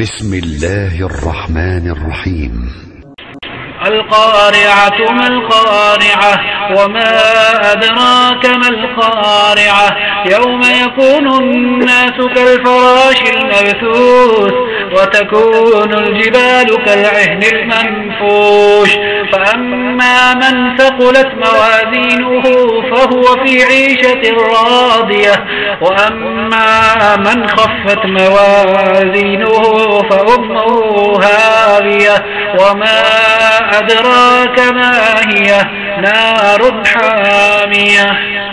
بسم الله الرحمن الرحيم. القارعة ما القارعة وما أدراك ما القارعة يوم يكون الناس كالفراش المبثوث وتكون الجبال كالعهن المنفوش فأما من ثقلت موازينه فهو في عيشة راضية وأما من خفت موازينه فأمه هاوية وما أدراك ما هي نار حامية.